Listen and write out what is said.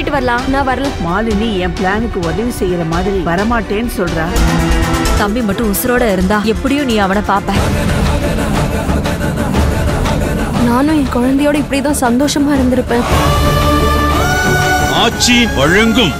போயிட்டு வரலாம். நான் வரல. மாலினி என் பிளானுக்கு உதவி செய்யற மாதிரி வரமாட்டேன்னு சொல்றா. தம்பி மட்டும் உசுரோட இருந்தா எப்படியும் நீ அவனை பாப்ப. நானும் என் குழந்தையோட இப்படிதான் சந்தோஷமா இருந்திருப்பேன். ஆட்சி வழங்கும்.